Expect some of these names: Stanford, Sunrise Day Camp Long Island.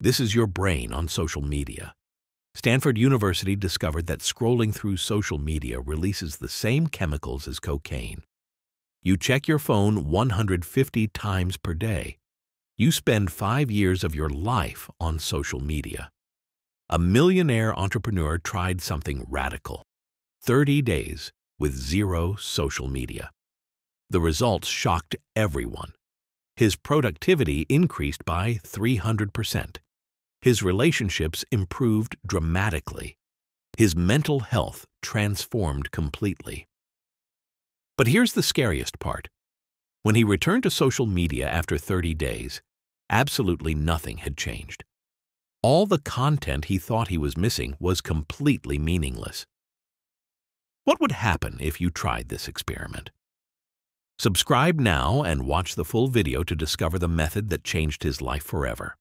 This is your brain on social media. Stanford University discovered that scrolling through social media releases the same chemicals as cocaine. You check your phone 150 times per day. You spend 5 years of your life on social media. A millionaire entrepreneur tried something radical: 30 days with zero social media. The results shocked everyone. His productivity increased by 300%. His relationships improved dramatically. His mental health transformed completely. But here's the scariest part. When he returned to social media after 30 days, absolutely nothing had changed. All the content he thought he was missing was completely meaningless. What would happen if you tried this experiment? Subscribe now and watch the full video to discover the method that changed his life forever.